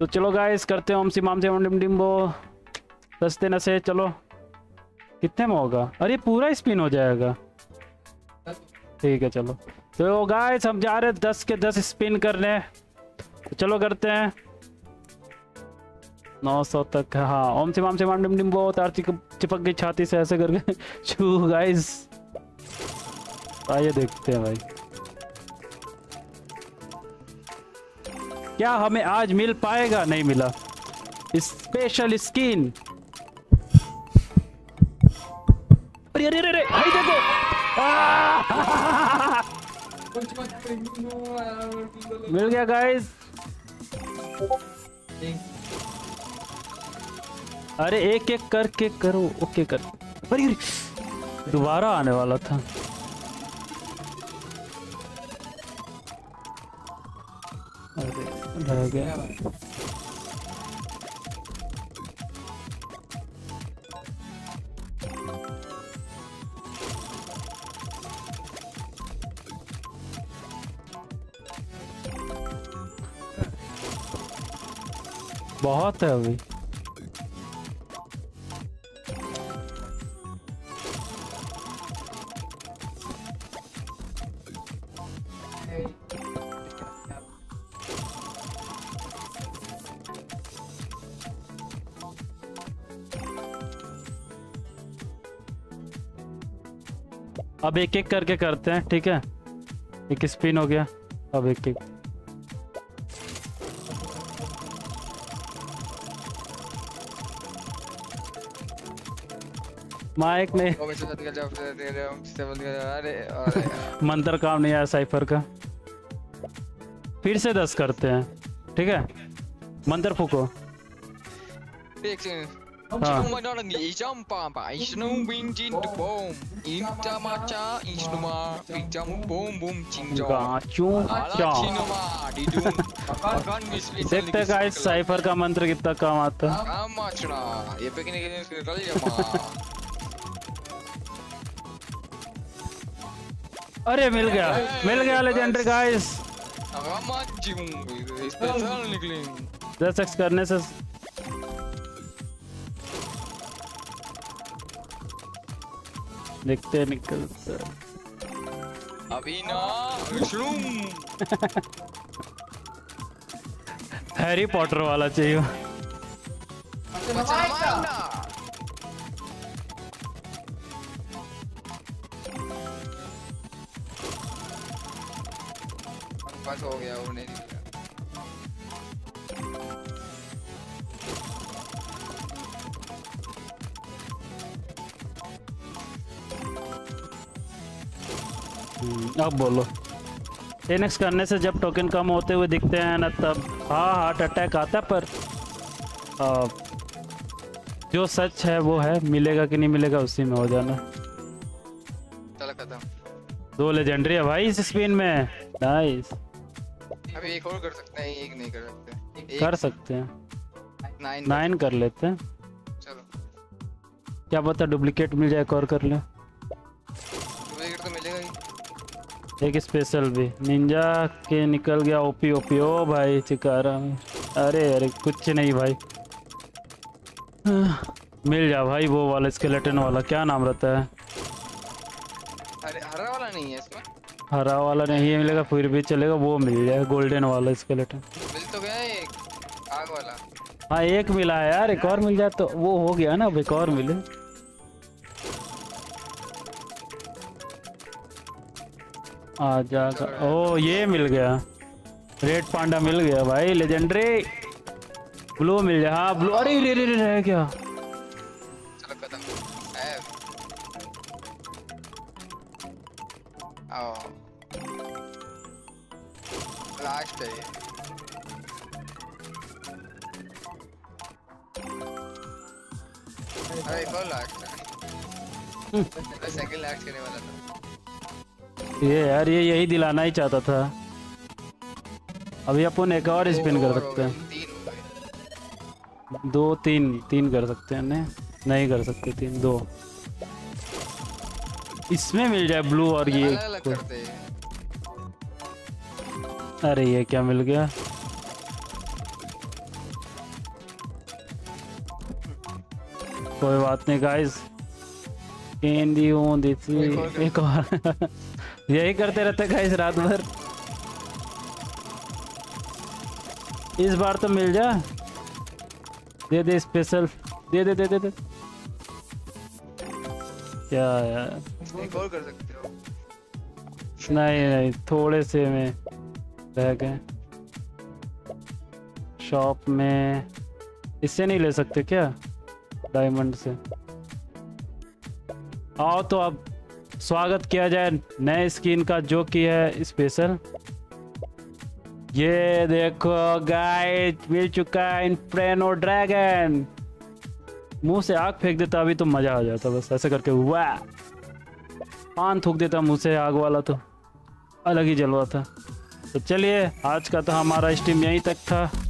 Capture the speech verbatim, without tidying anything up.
तो चलो गाइस करते हैं ओम सी माम से ओम डिम डिम्बो सस्ते नशे। चलो कितने में होगा? अरे पूरा स्पिन हो जाएगा, ठीक है। चलो तो गाइस हम जा रहे हैं दस के दस स्पिन करने, तो चलो करते हैं नौ सौ तक। हाँ ओम सिमाम सिमाम डिम डिम बो तार चिपक गई छाती से ऐसे करके छू गाइस। आइए देखते हैं भाई क्या हमें आज मिल पाएगा। नहीं मिला स्पेशल स्किन। अरे अरे अरे भाई देखो मिल गया गाइस। अरे एक एक करके करो, ओके कर। अरे दोबारा आने वाला था। अरे रह गया। बहुत है अभी। अब एक एक करके करते हैं, ठीक है। एक स्पिन हो गया, अब एक एक। माइक में मंत्र काम नहीं आया साइफर का। फिर से दस करते हैं, ठीक है। मंत्र फूको। देखते गाइस साइफर का मंत्र कितना काम आता है। अरे मिल गया, मिल गया लेजेंडरी गाइस। दस एक्स करने से देखते निकलता अभी ना। हैरी पॉटर वाला चाहिए। बस हो गया, वो नहीं निकला। अब बोलो टेन एक्स करने से जब टोकन कम होते हुए दिखते हैं ना, तब हाँ हार्ट अटैक आता है। पर आ, जो सच है वो है, मिलेगा कि नहीं मिलेगा उसी में हो जाना। चल खत्म। दो लेजेंडरी है भाई इस स्पिन में। नाइस। अभी एक और कर सकते हैं, एक नहीं कर सकते। एक कर सकते हैं, नाइन नाइन कर लेते हैं। चलो क्या पता डुप्लीकेट मिल जाए, एक और कर ले। डुप्लीकेट तो मिलेगा ही। एक स्पेशल भी निंजा के निकल गया। ओपी ओपी ओ भाई चिकारा। अरे अरे कुछ नहीं भाई। मिल जा भाई वो वाला स्केलेटन वाला, क्या नाम रहता है? अरे हरा वाला नहीं है इसमें। हरा वाला नहीं है, मिलेगा फिर भी चलेगा, वो मिल जाएगा गोल्डन वाला स्केलेटन। मिल तो गया एक आग वाला। हाँ एक मिला है यार, एक और मिल जाए तो वो हो गया ना। अब एक और मिले। आ जाएगा। ओ ये मिल गया, रेड पांडा मिल गया भाई लेजेंडरी। ब्लू मिल गया। हाँ ब्लू। अरे रे रे रे रह गया। चलो खत्म। आओ लास्ट है। अरे कौन लास्ट है? मैं सेकंड लास्ट करने वाला था। ये यार ये यही दिलाना ही चाहता था। अभी अपन एक और स्पिन कर सकते हैं। दो तीन तीन कर सकते हैं। नहीं नहीं कर सकते तीन। दो इसमें मिल जाए ब्लू और ये। अरे ये क्या मिल गया? कोई बात नहीं गाइस, एक और यही करते रहते गाइस रात भर। इस बार तो मिल जा, दे दे स्पेशल, दे दे दे दे दे क्या यार। एक और कर सकते हो। नहीं नहीं थोड़े से में रह गए शॉप में, इससे नहीं ले सकते क्या डायमंड से। आओ तो अब स्वागत किया जाए नए स्किन का जो की है स्पेशल। ये देखो गाइस मिल चुका है इन्फर्नो ड्रैगन। मुंह से आग फेंक देता अभी तो मजा आ जाता, बस ऐसे करके वाह पान थूक देता मुंह से, आग वाला तो अलग ही जलवा था। तो चलिए आज का तो हमारा स्ट्रीम यहीं तक था।